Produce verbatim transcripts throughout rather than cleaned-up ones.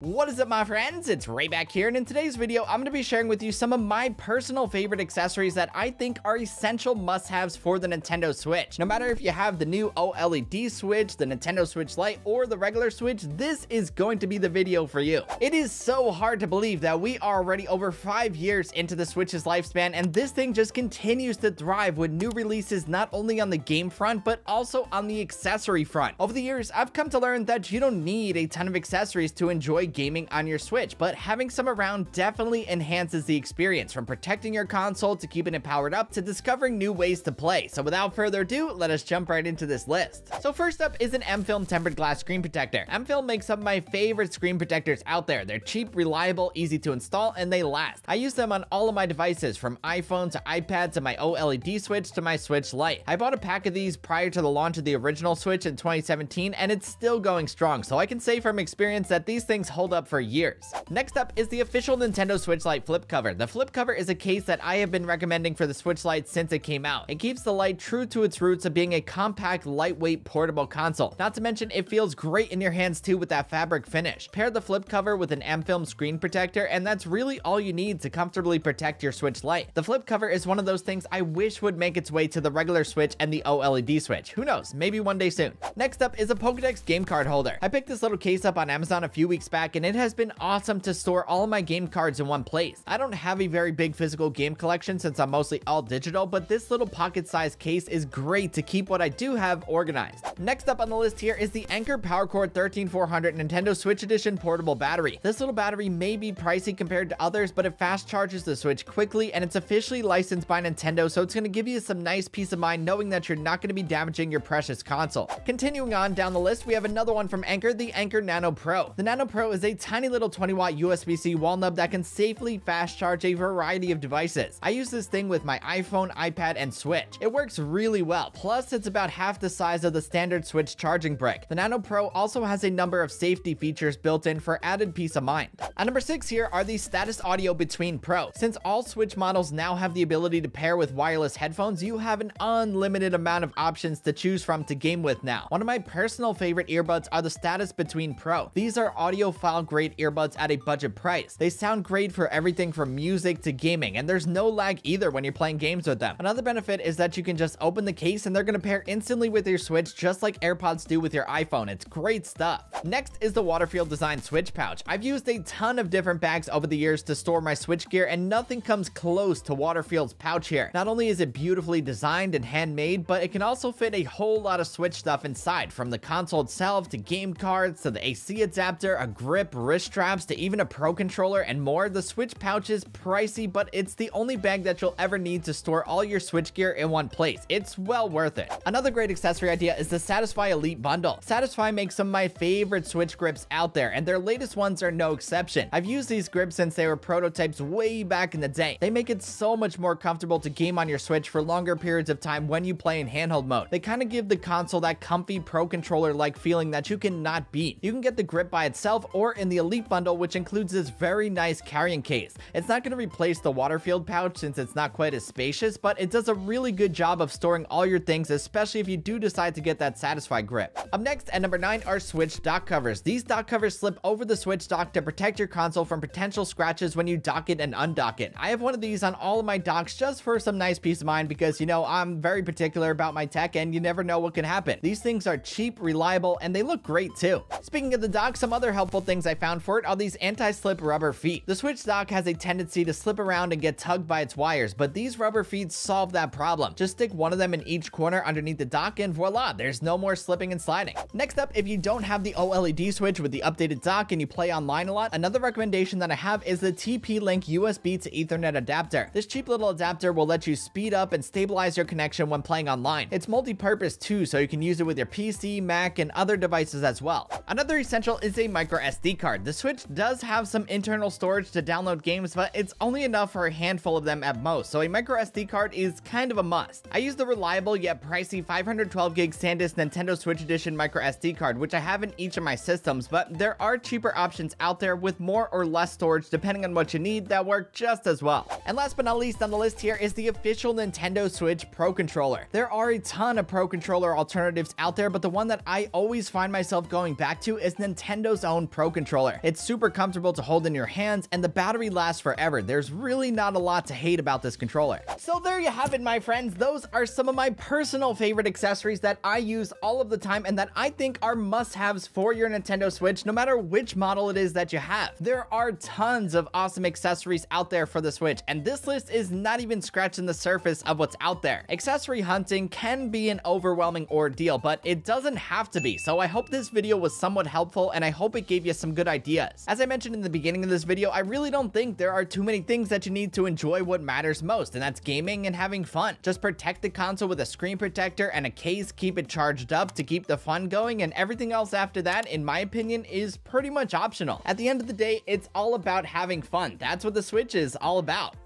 What is up, my friends? It's Ray back here, and in today's video I'm going to be sharing with you some of my personal favorite accessories that I think are essential must-haves for the Nintendo Switch. No matter if you have the new OLED Switch, the Nintendo Switch Lite, or the regular Switch, this is going to be the video for you. It is so hard to believe that we are already over five years into the Switch's lifespan, and this thing just continues to thrive with new releases, not only on the game front but also on the accessory front. Over the years, I've come to learn that you don't need a ton of accessories to enjoy gaming on your Switch, but having some around definitely enhances the experience, from protecting your console to keeping it powered up to discovering new ways to play. So without further ado, let us jump right into this list. So first up is an amFilm tempered glass screen protector. amFilm makes some of my favorite screen protectors out there. They're cheap, reliable, easy to install, and they last. I use them on all of my devices, from iPhone to iPad to my OLED Switch to my Switch Lite. I bought a pack of these prior to the launch of the original Switch in twenty seventeen, and it's still going strong, so I can say from experience that these things hold up for years. Next up is the official Nintendo Switch Lite flip cover. The flip cover is a case that I have been recommending for the Switch Lite since it came out. It keeps the Lite true to its roots of being a compact, lightweight, portable console. Not to mention, it feels great in your hands too with that fabric finish. Pair the flip cover with an amFilm screen protector, and that's really all you need to comfortably protect your Switch Lite. The flip cover is one of those things I wish would make its way to the regular Switch and the OLED Switch. Who knows? Maybe one day soon. Next up is a Pokedex game card holder. I picked this little case up on Amazon a few weeks back, and it has been awesome to store all of my game cards in one place. I don't have a very big physical game collection since I'm mostly all digital, but this little pocket-sized case is great to keep what I do have organized. Next up on the list here is the Anker PowerCore thirteen four hundred Nintendo Switch Edition portable battery. This little battery may be pricey compared to others, but it fast charges the Switch quickly, and it's officially licensed by Nintendo, so it's going to give you some nice peace of mind knowing that you're not going to be damaging your precious console. Continuing on down the list, we have another one from Anker, the Anker Nano Pro. The Nano Pro is is a tiny little twenty watt U S B C wall nub that can safely fast charge a variety of devices. I use this thing with my iPhone, iPad, and Switch. It works really well, plus it's about half the size of the standard Switch charging brick. The Nano Pro also has a number of safety features built in for added peace of mind. At number six here are the Status Audio Between Pro. Since all Switch models now have the ability to pair with wireless headphones, you have an unlimited amount of options to choose from to game with now. One of my personal favorite earbuds are the Status Between Pro. These are audio file grade earbuds at a budget price. They sound great for everything from music to gaming, and there's no lag either when you're playing games with them. Another benefit is that you can just open the case and they're going to pair instantly with your Switch, just like AirPods do with your iPhone. It's great stuff. Next is the Waterfield Design Switch pouch. I've used a ton of different bags over the years to store my Switch gear, and nothing comes close to Waterfield's pouch here. Not only is it beautifully designed and handmade, but it can also fit a whole lot of Switch stuff inside, from the console itself to game cards to the A C adapter, a grip, wrist straps, to even a Pro controller and more. The Switch pouch is pricey, but it's the only bag that you'll ever need to store all your Switch gear in one place. It's well worth it. Another great accessory idea is the Satisfy Elite Bundle. Satisfy makes some of my favorite Switch grips out there, and their latest ones are no exception. I've used these grips since they were prototypes way back in the day. They make it so much more comfortable to game on your Switch for longer periods of time when you play in handheld mode. They kind of give the console that comfy Pro controller-like feeling that you cannot beat. You can get the grip by itself or in the Elite Bundle, which includes this very nice carrying case. It's not going to replace the Waterfield pouch since it's not quite as spacious, but it does a really good job of storing all your things, especially if you do decide to get that Satisfy grip. Up next at number nine are Switch dock covers. These dock covers slip over the Switch dock to protect your console from potential scratches when you dock it and undock it. I have one of these on all of my docks just for some nice peace of mind, because you know I'm very particular about my tech and you never know what can happen. These things are cheap, reliable, and they look great too. Speaking of the dock, some other helpful things I found for it are these anti-slip rubber feet. The Switch dock has a tendency to slip around and get tugged by its wires, but these rubber feet solve that problem. Just stick one of them in each corner underneath the dock and voila, there's no more slipping and sliding. Next up, if you don't have the OLED Switch with the updated dock and you play online a lot, another recommendation that I have is the T P-Link U S B to Ethernet adapter. This cheap little adapter will let you speed up and stabilize your connection when playing online. It's multi-purpose too, so you can use it with your P C, Mac, and other devices as well. Another essential is a micro S D card. The Switch does have some internal storage to download games, but it's only enough for a handful of them at most, so a micro S D card is kind of a must. I use the reliable yet pricey five hundred twelve gig SanDisk Nintendo Switch Edition micro S D card, which I have in each of my systems, but there are cheaper options out there with more or less storage depending on what you need that work just as well. And last but not least on the list here is the official Nintendo Switch Pro Controller. There are a ton of Pro Controller alternatives out there, but the one that I always find myself going back to is Nintendo's own Pro Pro controller. It's super comfortable to hold in your hands and the battery lasts forever. There's really not a lot to hate about this controller. So there you have it, my friends. Those are some of my personal favorite accessories that I use all of the time and that I think are must-haves for your Nintendo Switch, no matter which model it is that you have. There are tons of awesome accessories out there for the Switch, and this list is not even scratching the surface of what's out there. Accessory hunting can be an overwhelming ordeal, but it doesn't have to be. So I hope this video was somewhat helpful, and I hope it gave you some good ideas. As I mentioned in the beginning of this video, I really don't think there are too many things that you need to enjoy what matters most, and that's gaming and having fun. Just protect the console with a screen protector and a case, keep it charged up to keep the fun going, and everything else after that, in my opinion, is pretty much optional. At the end of the day, it's all about having fun. That's what the Switch is all about.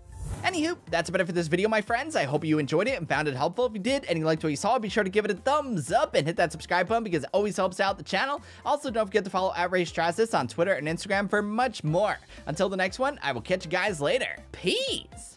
Anywho, that's about it for this video, my friends. I hope you enjoyed it and found it helpful. If you did and you liked what you saw, be sure to give it a thumbs up and hit that subscribe button because it always helps out the channel. Also, don't forget to follow at Ray Strazdas on Twitter and Instagram for much more. Until the next one, I will catch you guys later. Peace!